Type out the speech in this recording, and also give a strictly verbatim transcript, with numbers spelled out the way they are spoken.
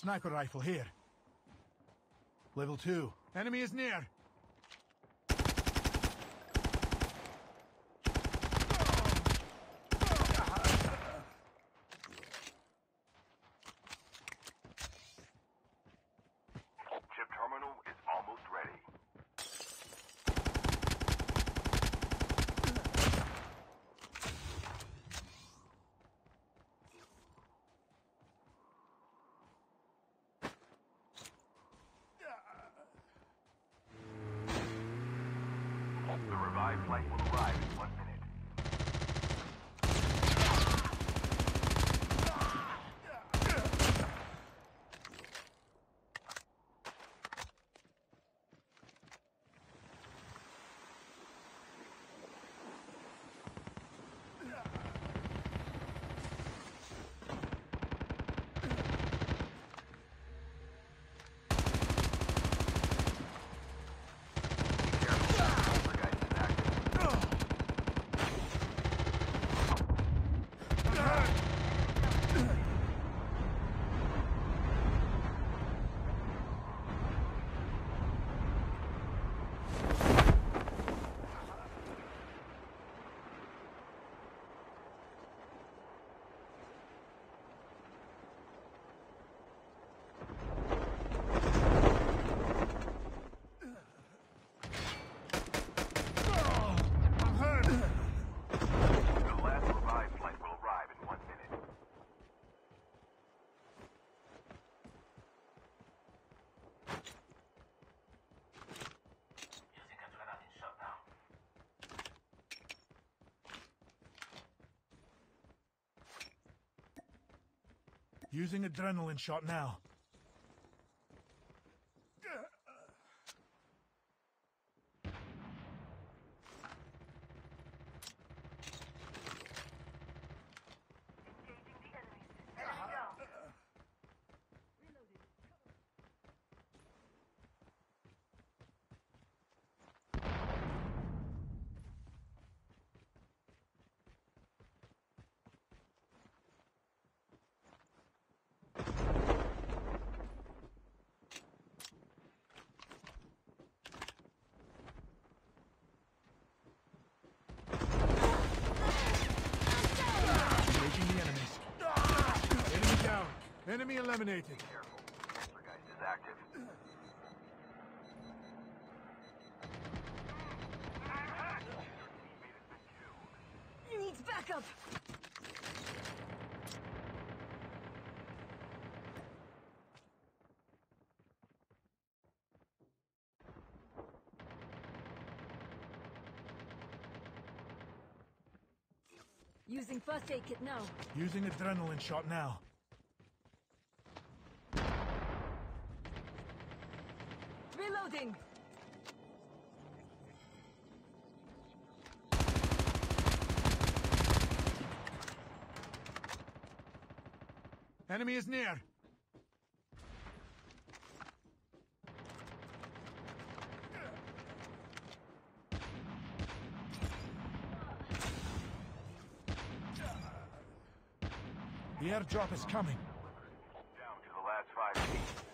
Sniper rifle here. Level two. Enemy is near. The revived flight will arrive in one minute. Using adrenaline shot now. Enemy eliminated. Careful. Sensor guidance is active. He needs backup. Using first aid kit now. Using adrenaline shot now. Reloading! Enemy is near! The airdrop is coming. Down to the last five feet.